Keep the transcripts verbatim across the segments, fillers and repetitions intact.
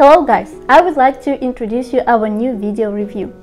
Hello guys, I would like to introduce you our new video review.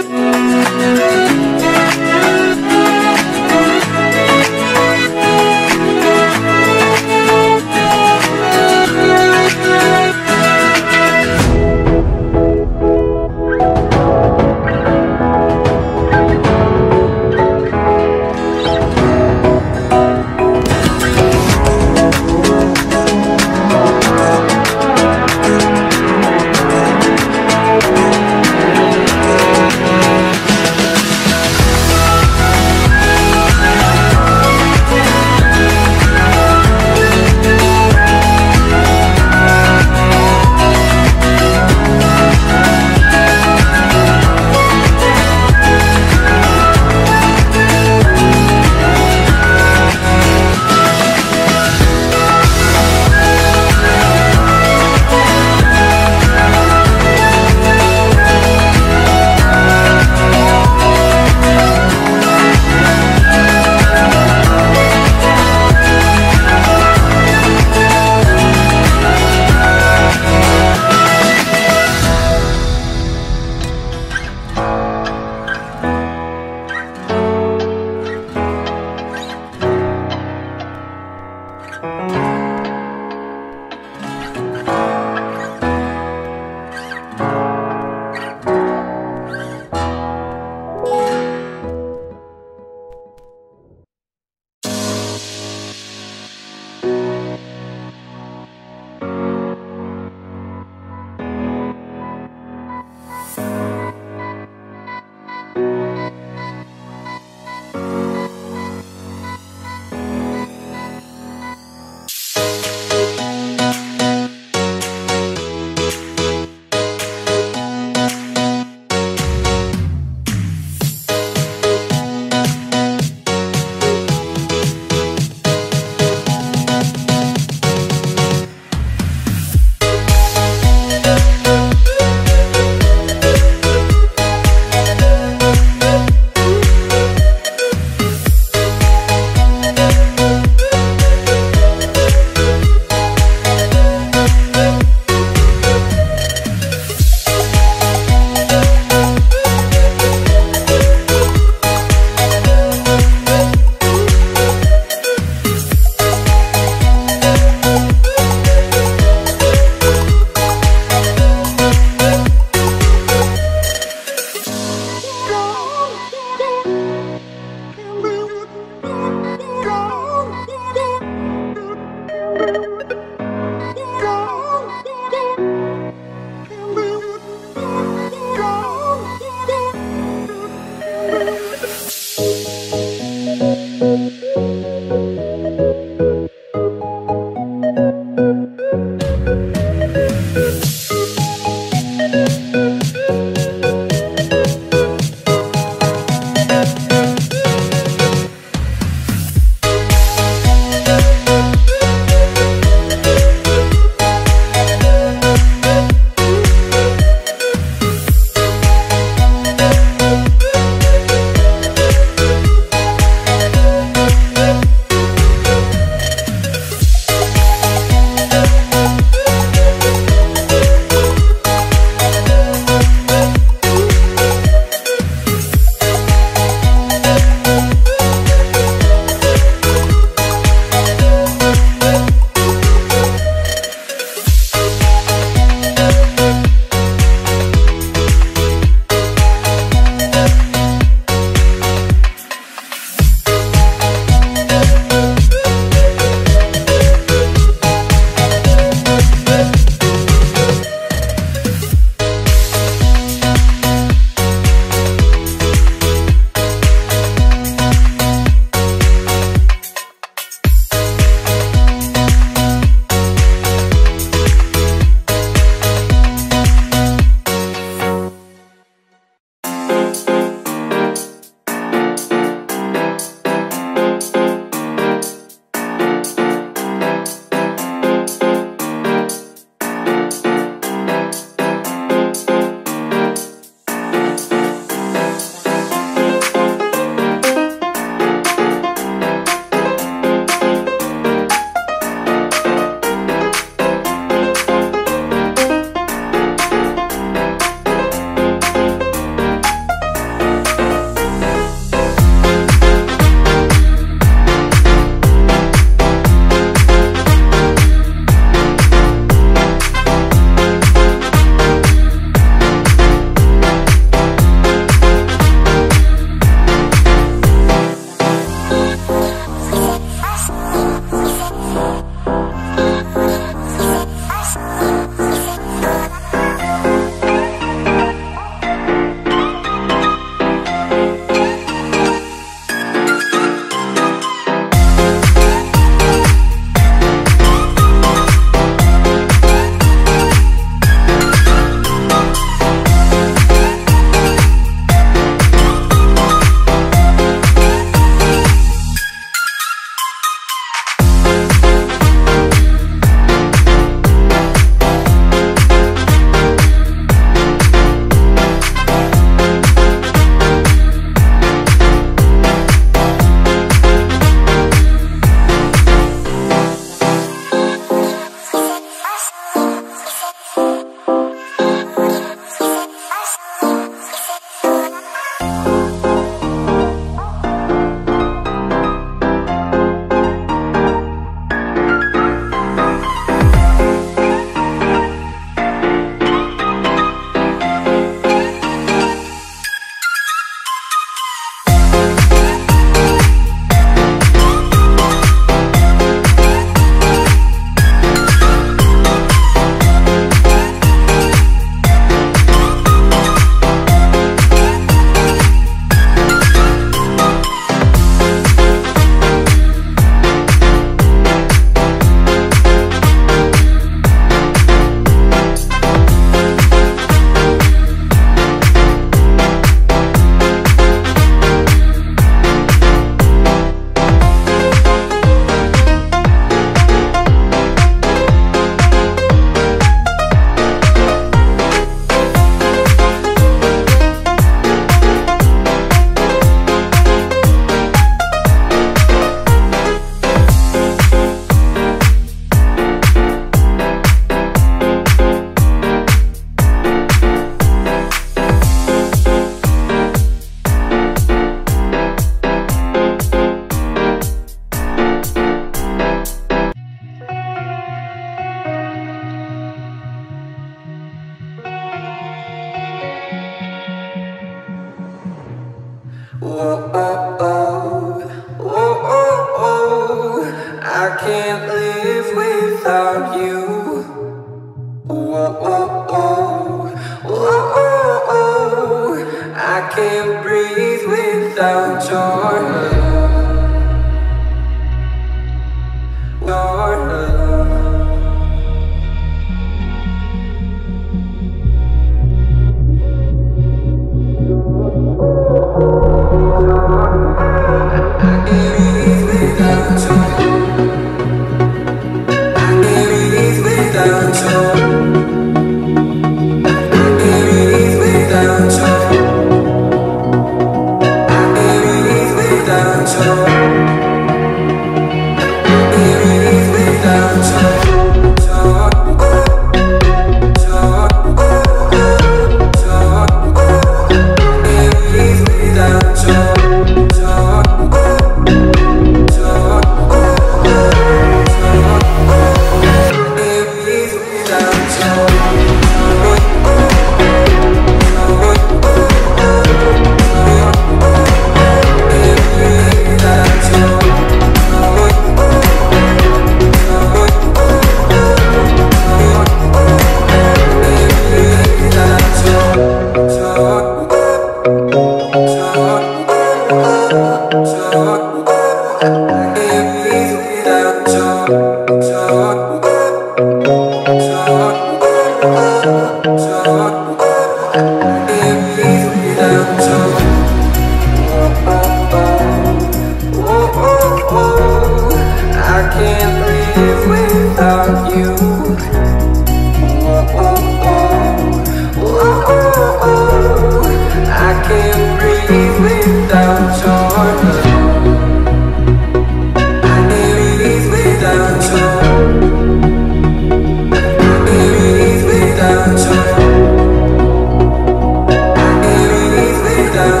Down.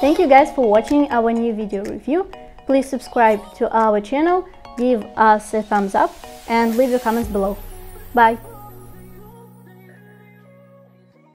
Thank you guys for watching our new video review. Please subscribe to our channel, give us a thumbs up and leave your comments below. Bye!